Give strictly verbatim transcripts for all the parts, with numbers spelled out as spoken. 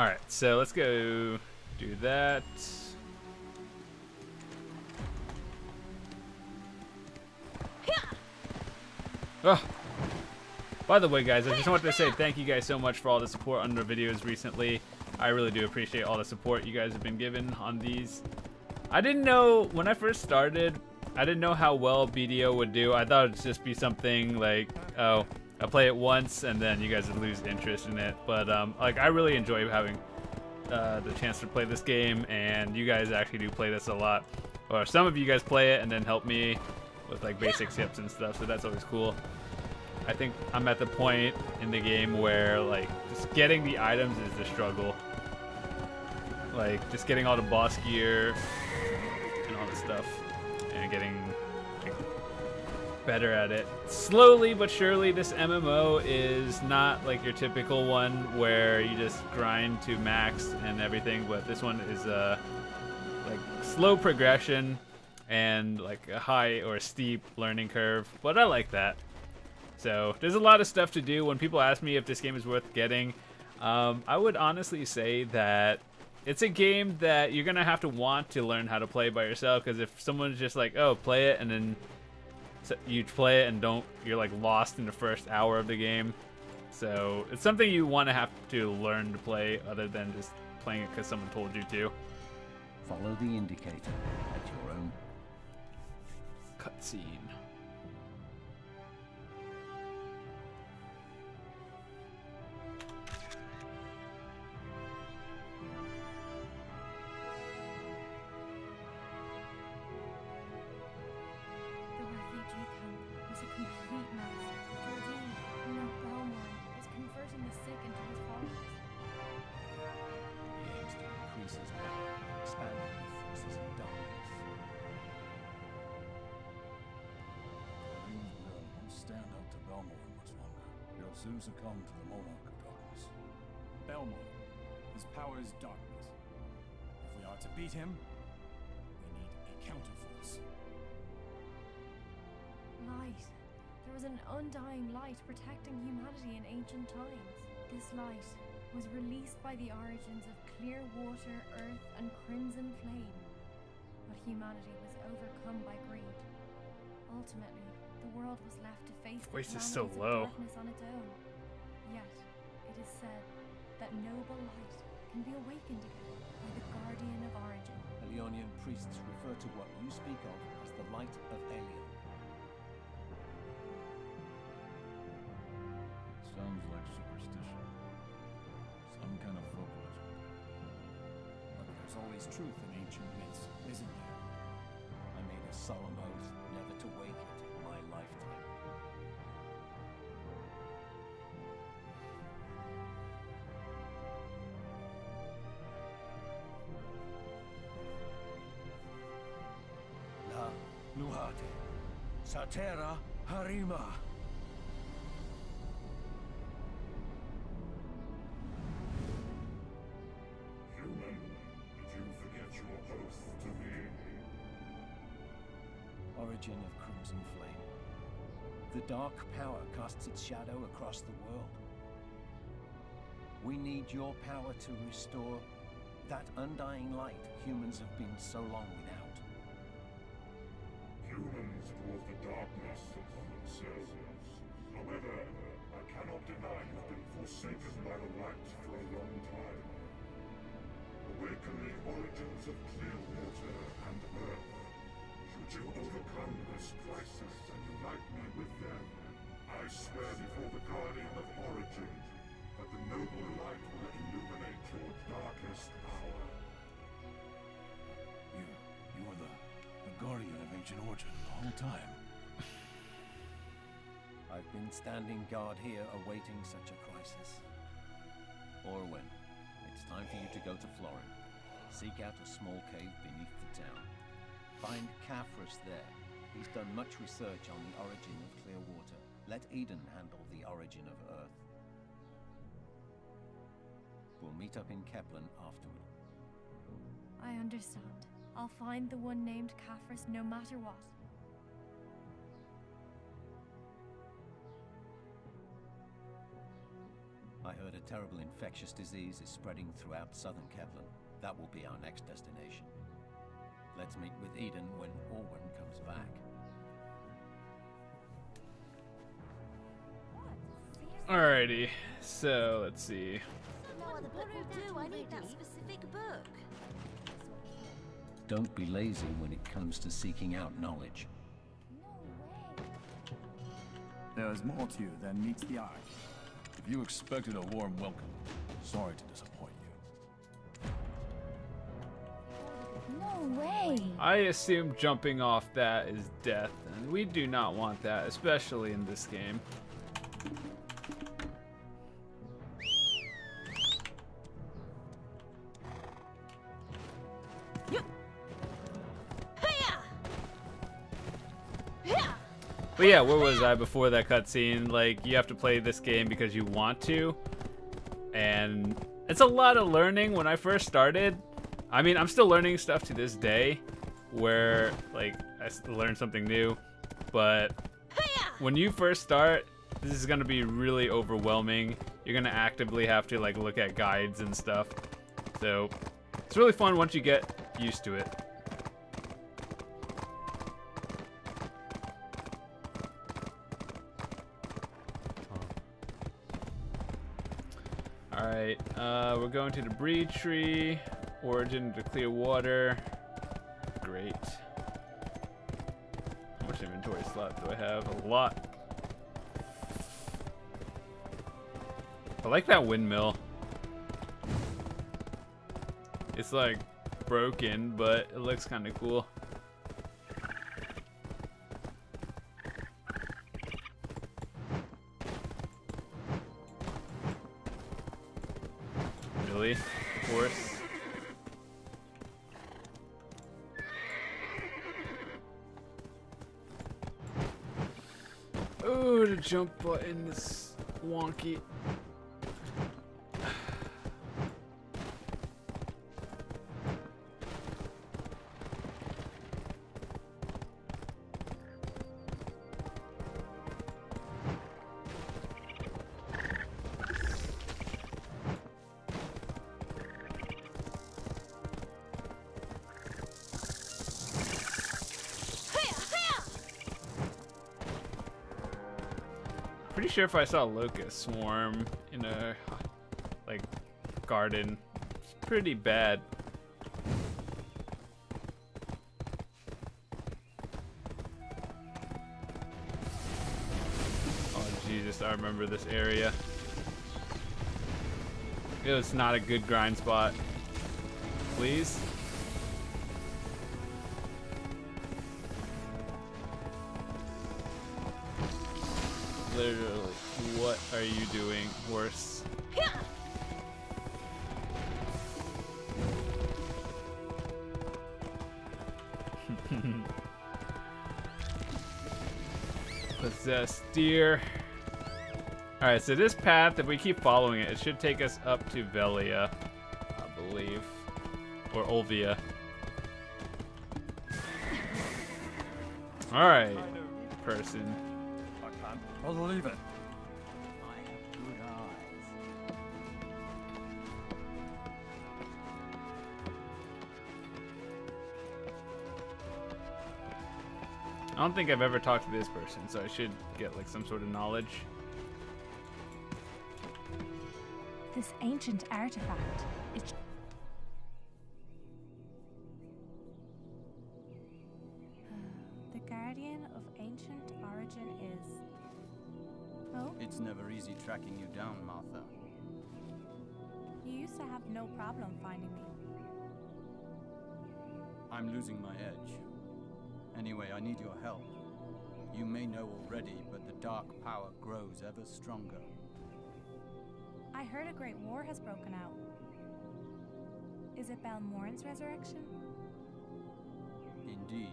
Alright, so let's go do that. Oh. By the way, guys, I just want to say thank you guys so much for all the support on the videos recently. I really do appreciate all the support you guys have been given on these. I didn't know, when I first started, I didn't know how well B D O would do. I thought it would just be something like, oh, I play it once and then you guys would lose interest in it. But um, like, I really enjoy having uh, the chance to play this game, and you guys actually do play this a lot. Or some of you guys play it and then help me with like basic tips and stuff, so that's always cool. I think I'm at the point in the game where like just getting the items is the struggle. Like just getting all the boss gear and all this stuff and getting like, better at it. Slowly but surely, this M M O is not like your typical one where you just grind to max and everything, but this one is a uh, like slow progression and like a high or a steep learning curve, but I like that. So there's a lot of stuff to do. When people ask me if this game is worth getting, um, I would honestly say that it's a game that you're gonna have to want to learn how to play by yourself, because if someone's just like, oh, play it, and then you play it and don't, you're like lost in the first hour of the game. So it's something you want to have to learn to play, other than just playing it because someone told you to. Follow the indicator at your own. Cutscene. Soon succumb to the Monarch of Darkness. Belmont, his power is darkness. If we are to beat him, we need a counterforce. Light. There was an undying light protecting humanity in ancient times. This light was released by the origins of clear water, earth, and crimson flame. But humanity was overcome by greed. Ultimately, the world was left to face the voice is so low. Darkness on its own. Yet, it is said that noble light can be awakened again by the guardian of origin. Elyonian priests refer to what you speak of as the light of Alien. Sounds like superstition. Some kind of folklore. But there's always truth in ancient myths, isn't there? I made a solemn oath never to wake it. Lifetime. La Nuhate, Satera Harima. Human, did you forget your oath to me? Origin of Crimson Flame. The dark power casts its shadow across the world. We need your power to restore that undying light humans have been so long without. Humans brought the darkness upon themselves. However, I cannot deny you've been forsaken by the light for a long time. Awaken the origins of clear water and earth. Should you overcome this crisis and unite me with them, I swear before the Guardian of Origin that the noble light will illuminate your darkest hour. You, you were the, the Guardian of Ancient Origin the whole time. I've been standing guard here awaiting such a crisis. Orwen, it's time for you to go to Florin. Seek out a small cave beneath the town. Find Caphras there. He's done much research on the origin of clear water. Let Eden handle the origin of Earth. We'll meet up in Keplen afterward. I understand. I'll find the one named Caphras no matter what. I heard a a terrible infectious disease is spreading throughout southern Kevlin. That will be our next destination. Let's meet with Eden when Orwen comes back. Alrighty, so let's see. Don't be lazy when it comes to seeking out knowledge. There is more to you than meets the eye. If you expected a warm welcome, sorry to disappoint you. No way! I assume jumping off that is death, and we do not want that, especially in this game. But yeah, where was I before that cutscene? Like, you have to play this game because you want to. And it's a lot of learning when I first started. I mean, I'm still learning stuff to this day where, like, I learned something new. But when you first start, this is going to be really overwhelming. You're going to actively have to, like, look at guides and stuff. So it's really fun once you get used to it. Alright, uh, we're going to the Bree Tree, origin to clear water. Great. How much inventory slot do I have? A lot. I like that windmill. It's like broken, but it looks kind of cool. Jump button is wonky. Pretty sure if I saw locust swarm in a like garden, it's pretty bad. Oh Jesus, I remember this area. It was not a good grind spot. Please. Literally, what are you doing, horse? Possessed deer. Alright, so this path, if we keep following it, it should take us up to Velia, I believe. Or Olvia. Alright, person. I'll leave it. I have good eyes. I don't think I've ever talked to this person, so I should get like some sort of knowledge. This ancient artifact. It's the guardian of ancient origin is. Oh? It's never easy tracking you down, Martha. You used to have no problem finding me. I'm losing my edge. Anyway, I need your help. You may know already, but the dark power grows ever stronger. I heard a great war has broken out. Is it Balmorn's resurrection? Indeed.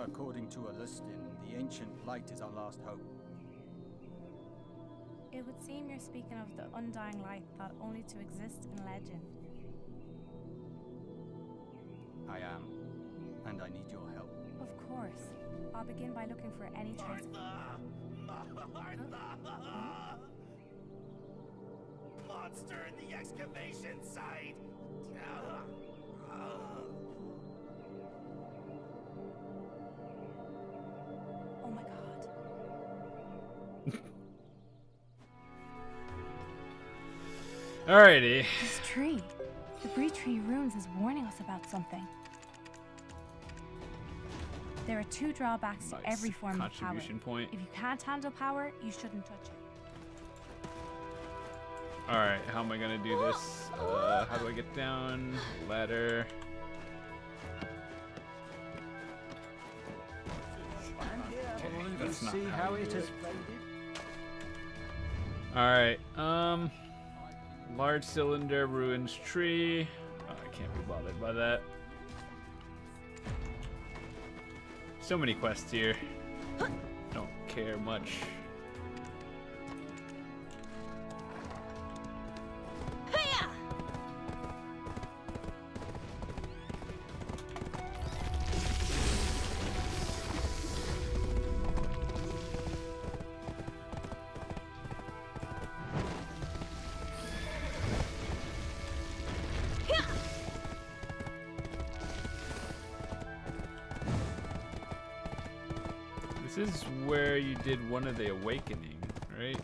According to Alustin, the ancient light is our last hope. It would seem you're speaking of the undying light thought only to exist in legend. I am, and I need your help. Of course. I'll begin by looking for any trace. Martha! Martha! monster in the excavation site! Oh my god. Alrighty. This tree. The Bree Tree runes is warning us about something. There are two drawbacks nice. to every form of power. Point. If you can't handle power, you shouldn't touch it. Alright, how am I gonna do this? Uh, how do I get down? Ladder. Okay, that's not how you do it. Alright, um... large cylinder, ruins tree. Oh, I can't be bothered by that. So many quests here. Don't care much. This is where you did one of the awakening, right?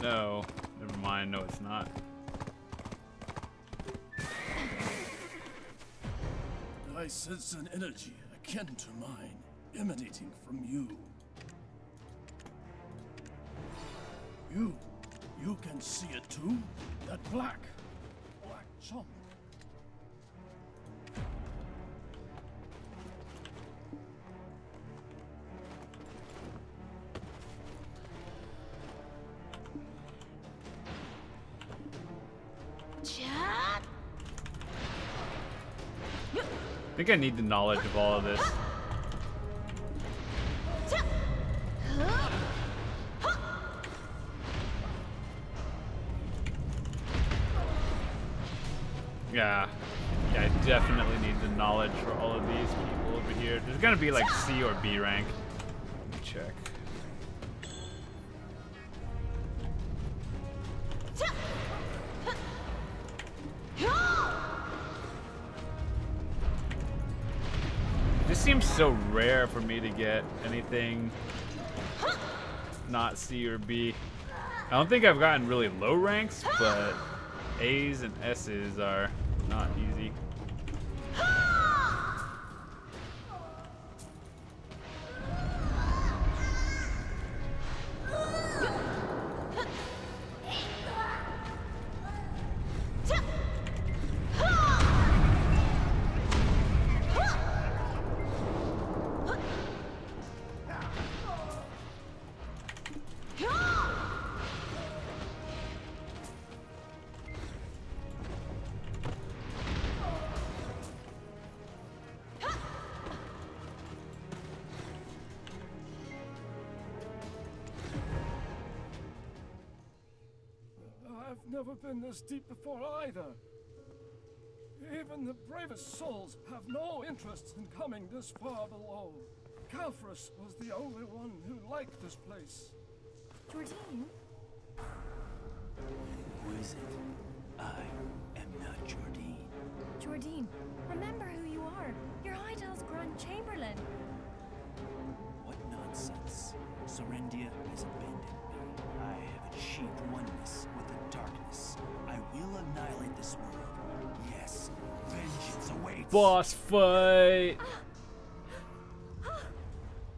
No, never mind. No, it's not. I sense an energy akin to mine, emanating from you. You, you can see it too. That black, black chunk. I think I need the knowledge of all of this. Yeah. Yeah, I definitely need the knowledge for all of these people over here. There's gonna be like C or B rank. Let me check. Seems so rare for me to get anything not C or B. I don't think I've gotten really low ranks, but A's and S's are not easy. Never been this deep before either. Even the bravest souls have no interest in coming this far below. Caphras was the only one who liked this place. Jordine? Who is it? I am not Jordine. Jordine, remember who you are. You're Idol's Grand Chamberlain. What nonsense. Serendia has abandoned me. I have achieved oneness with the darkness. I will annihilate this world. Yes, vengeance awaits. Boss fight.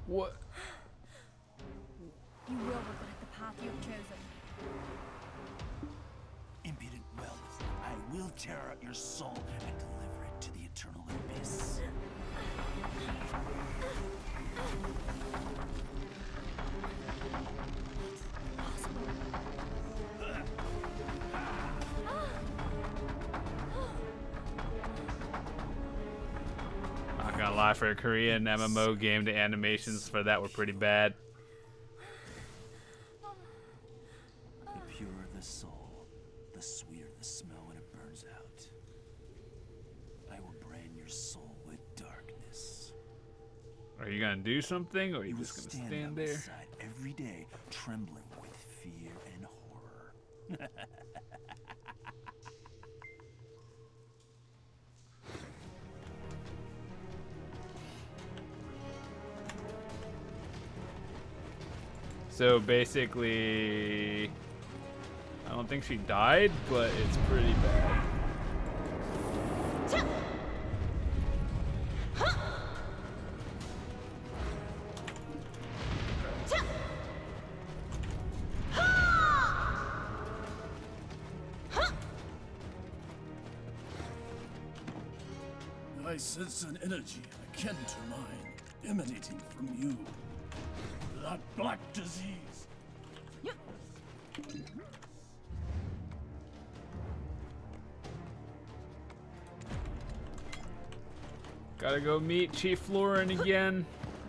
What? You will regret the path you have chosen. Impudent wealth, I will tear out your soul and deliver it to the eternal abyss. Not gonna lie, for a Korean M M O game, the animations for that were pretty bad. The purer the soul, the sweeter the smell when it burns out. I will brand your soul with darkness. Are you gonna do something, or are you, you just gonna stand, stand there? Every day, trembling with fear and horror. So basically, I don't think she died, but it's pretty bad. I sense an energy akin to mine, emanating from you. That black disease. Yeah. Gotta go meet Chief Florin again,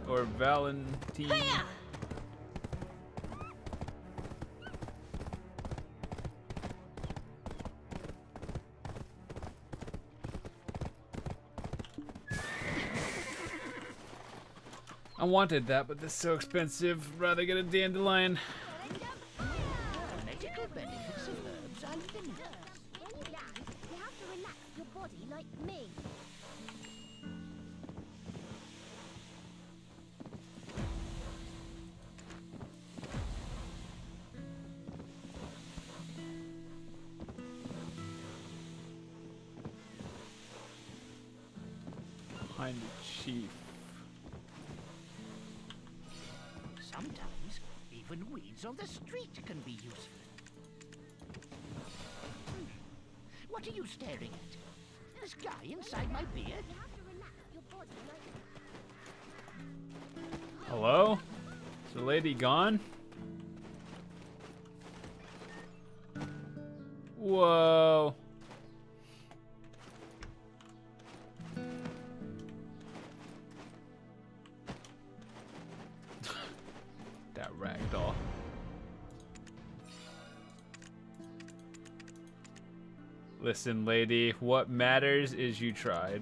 or Valentine. Hiya! I wanted that, but that's so expensive. Rather get a dandelion. Medical benefits of herbs and vinegars. When you land, you have to relax your body like me. Behind the chief. Sometimes, even weeds on the street can be useful. Hmm. What are you staring at? This guy inside my beard? Hello? Is the lady gone? Whoa. Ragdoll. Listen, lady, what matters is you tried.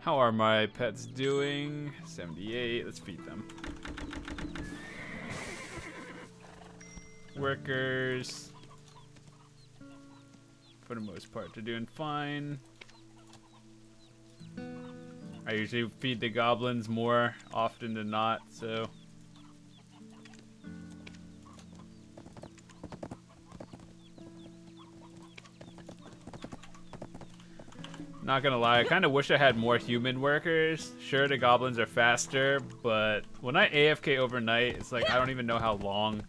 How are my pets doing? seventy-eight, let's feed them. Workers. For the most part, they're doing fine. I usually feed the goblins more often than not, so. Not gonna lie, I kind of wish I had more human workers. Sure, the goblins are faster, but when I A F K overnight, it's like I don't even know how long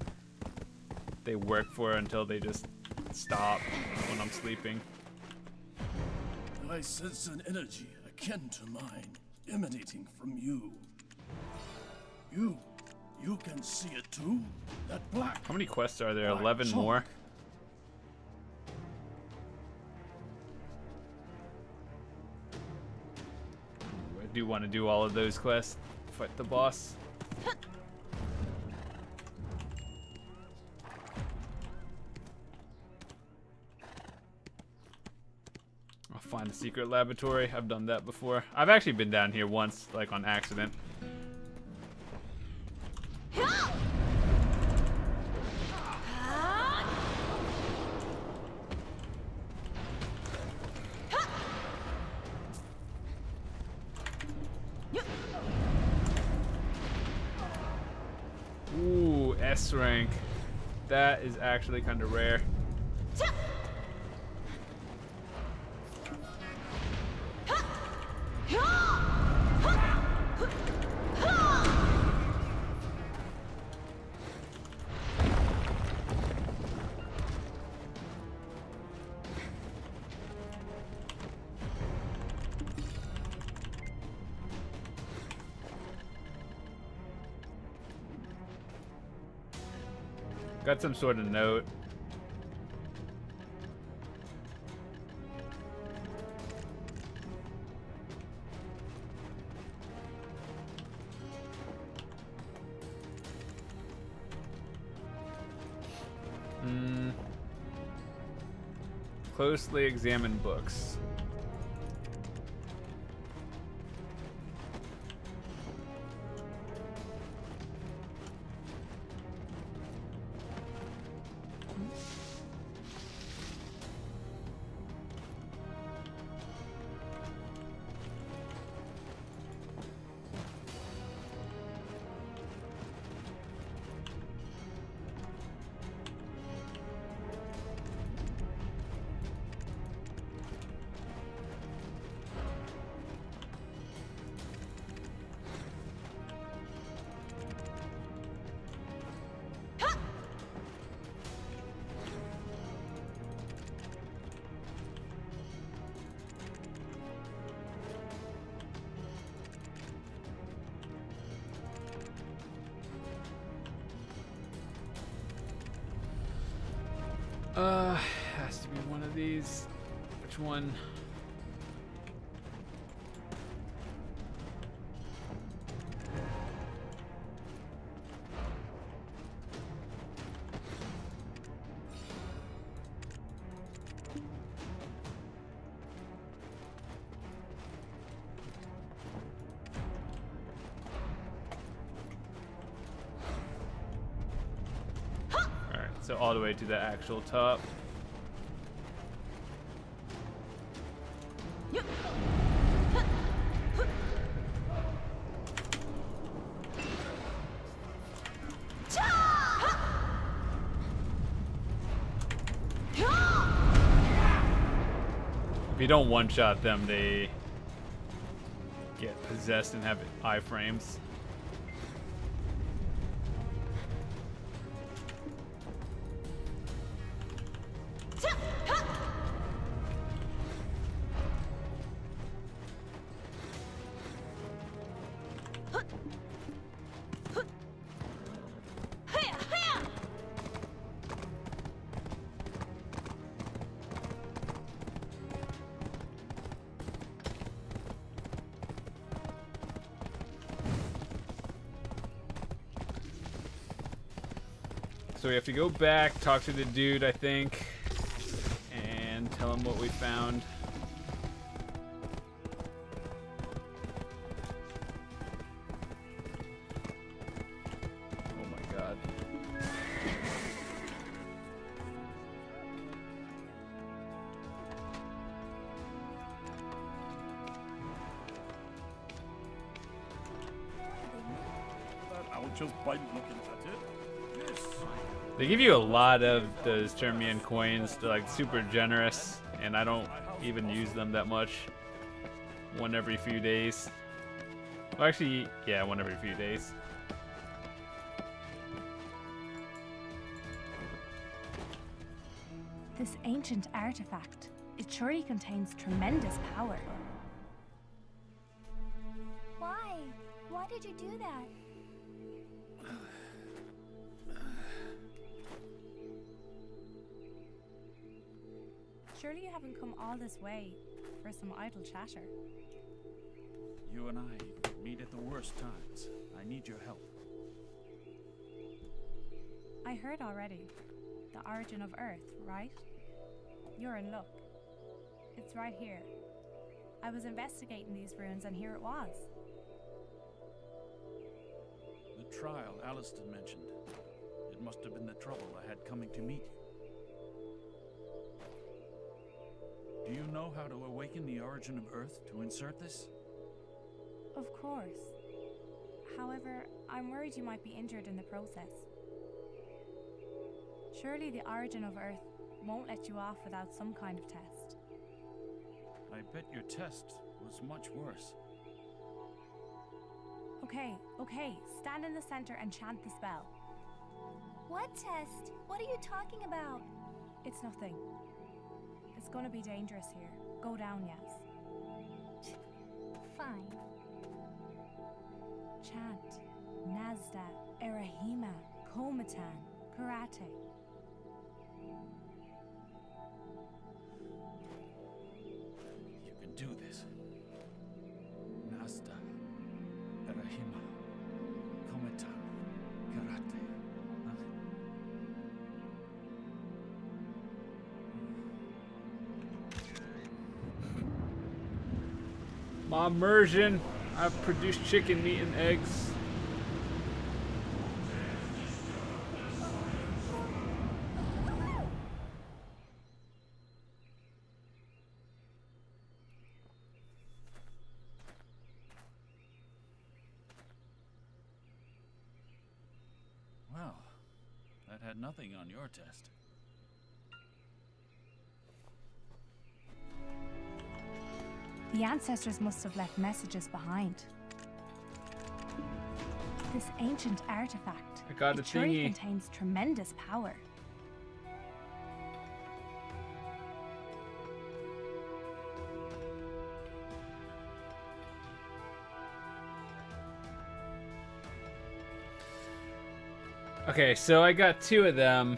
they work for until they just stop when I'm sleeping. I sense an energy akin to mine, emanating from you. You, you can see it too. That black. How many quests are there? Eleven more. I do want to do all of those quests. Fight the boss. I'll find a secret laboratory. I've done that before. I've actually been down here once, like on accident. Rank. That is actually kind of rare. Got some sort of note. Closely examine books. Uh, has to be one of these. Which one? All the way to the actual top. If you don't one-shot them, they get possessed and have iframes. So we have to go back, talk to the dude, I think, and tell him what we found. Oh my god. I will just bite looking at it. They give you a lot of those Termian coins. They're like super generous, and I don't even use them that much. One every few days. Well, actually, yeah, one every few days. This ancient artifact, it surely contains tremendous power. Why? Why did you do that? Surely you haven't come all this way for some idle chatter. You and I meet at the worst times. I need your help. I heard already. The origin of Earth, right? You're in luck. It's right here. I was investigating these ruins and here it was. The trial Alustin mentioned. It must have been the trouble I had coming to meet you. Do you know how to awaken the origin of Earth to insert this? Of course. However, I'm worried you might be injured in the process. Surely the origin of Earth won't let you off without some kind of test. I bet your test was much worse. Okay, okay. Stand in the center and chant the spell. What test? What are you talking about? It's nothing. It's gonna be dangerous here. Go down, yes. Fine. Chant. Nazda, Erahima, Komatan, Karate. You can do this. Nazda, Erahima, Komatan, Karate. My immersion. I've produced chicken, meat, and eggs. Wow, that had nothing on your test. The ancestors must have left messages behind. This ancient artifact, I got the thingy, contains tremendous power. Okay, so I got two of them.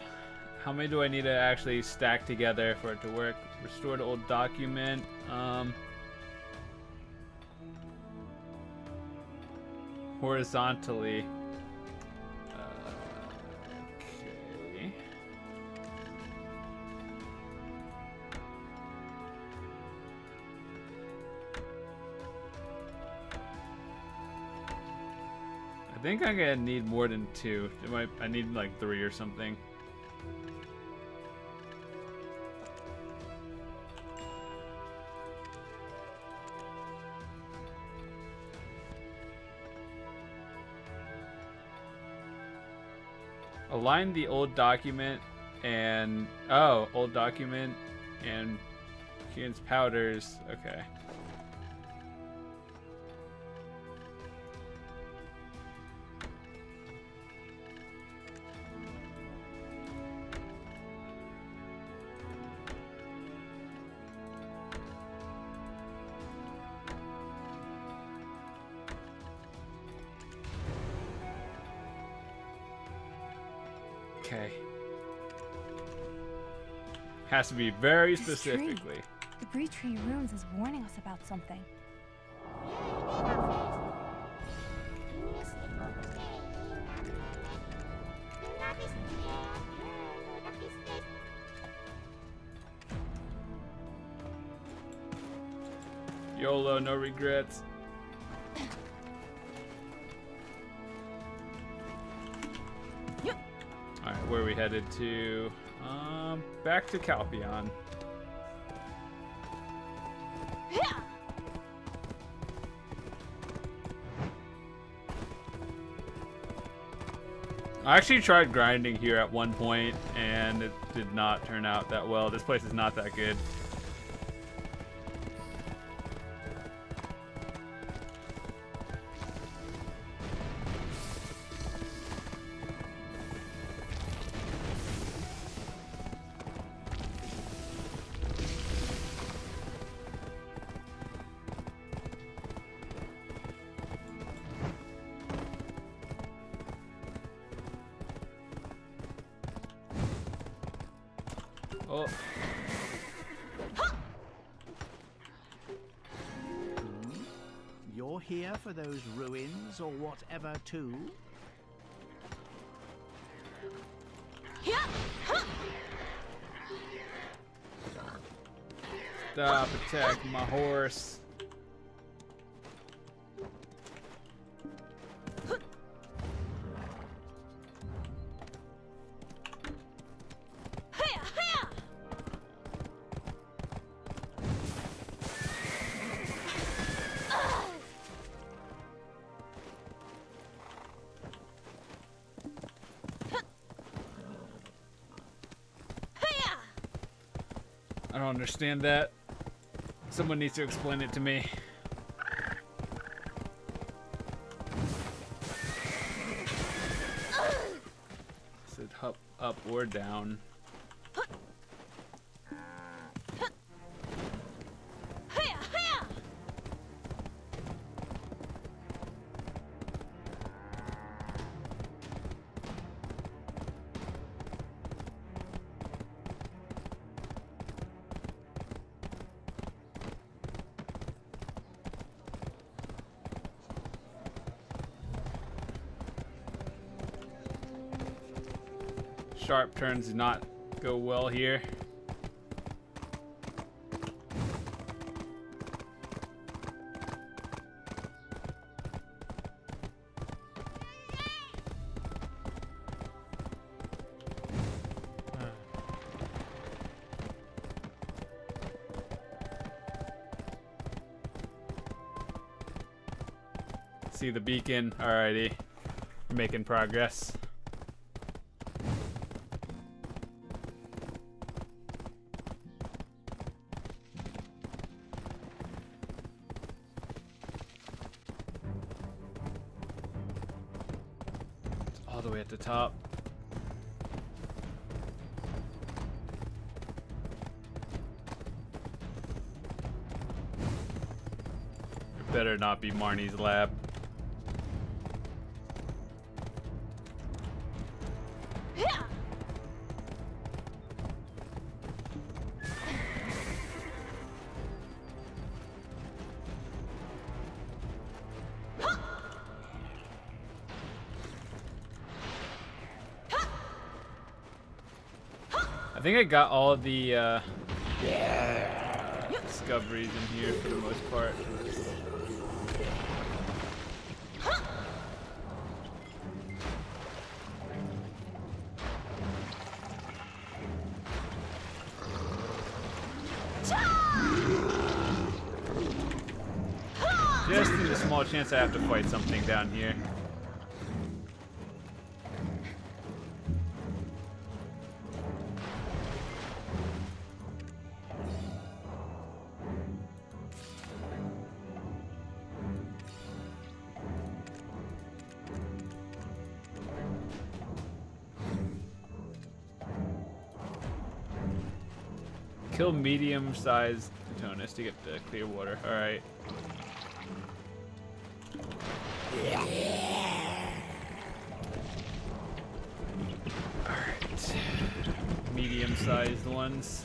How many do I need to actually stack together for it to work? Restored old document. Um... Horizontally. Uh, okay. I think I'm gonna need more than two. It might, I need like three or something. Align the old document and oh, old document and Kian's powders. Okay. Has to be very this specifically. Tree. The Bree Tree ruins is warning us about something. YOLO, no regrets. Alright, where are we headed to? Um, back to Calpheon. I actually tried grinding here at one point, and it did not turn out that well. This place is not that good. Those ruins or whatever too. Stop attacking my horse. Understand that. Someone needs to explain it to me. Is it up, up or down? Sharp turns do not go well here. See the beacon. Alrighty. We're making progress. It's all the way at the top. It better not be Marnie's lab. I think I got all the uh, discoveries in here for the most part. Just in the small chance I have to fight something down here. Kill medium-sized Tetonus to get the clear water. All right. All right. Medium-sized ones.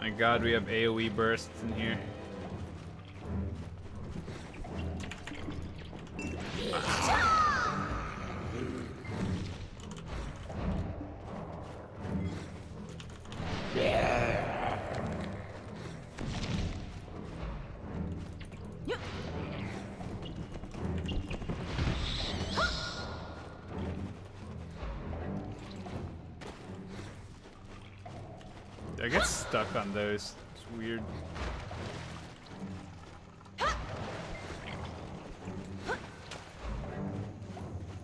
My God, we have AoE bursts in here. I get stuck on those. It's weird.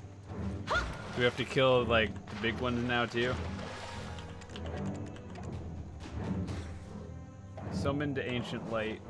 Do we have to kill like the big ones now too? Summon to ancient light.